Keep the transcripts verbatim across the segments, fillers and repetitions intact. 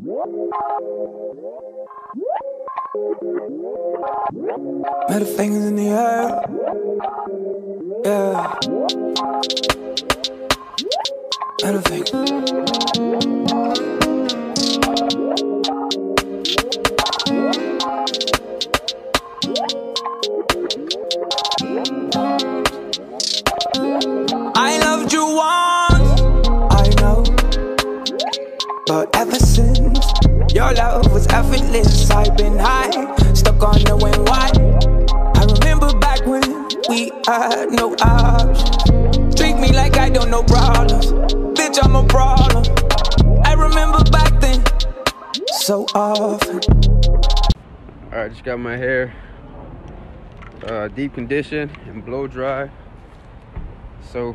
Middle fingers in the air, yeah. Middle finger, I loved you once, I know, but ever since your love was effortless, I've been high, stuck on knowing why. I remember back when we had no options. Treat me like I don't know problems, bitch, I'm a problem. I remember back then, so often. Alright, just got my hair uh, deep conditioned and blow dry. So,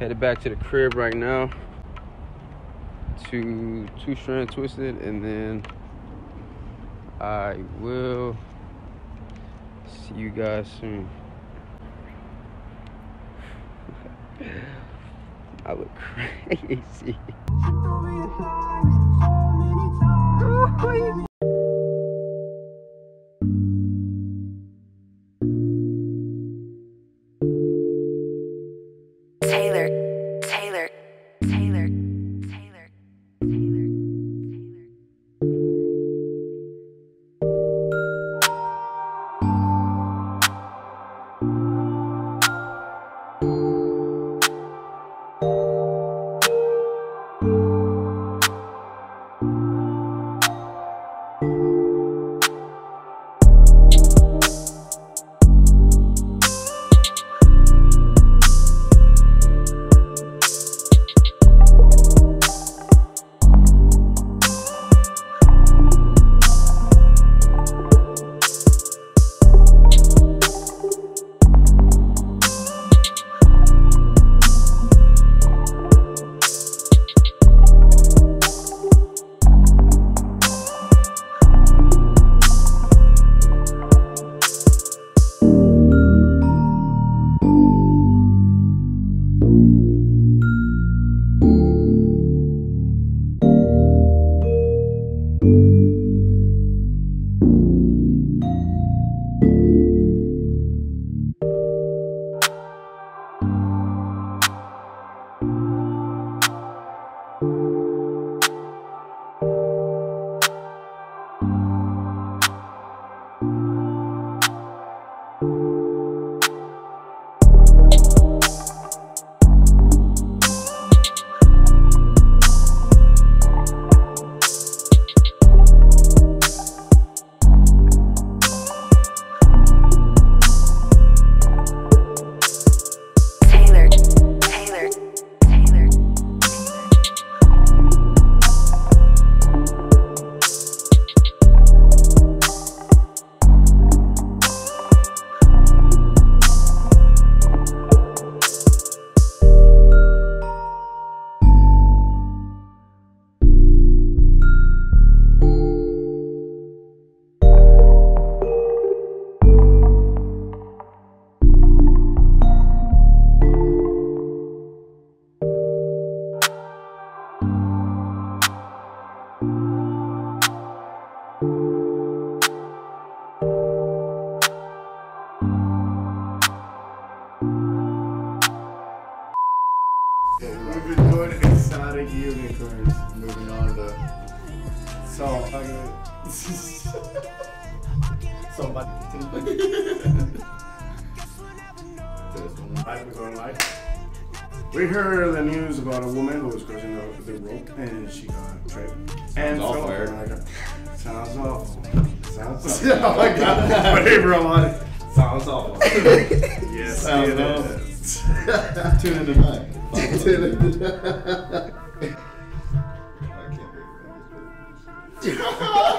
headed back to the crib right now to two strand twisted, and then I will see you guys soon. I look crazy. Taylor, Taylor, Taylor. Exotic unicorns. Moving on to so I'm gonna somebody we heard the news about a woman who was crossing the, the rope and she got tripped. And so like sounds awful. Sounds awful. Oh my god. Whatever I wanted. Sounds awful. Yes, sounds it awful. Is. Tune in tonight. I can't breathe.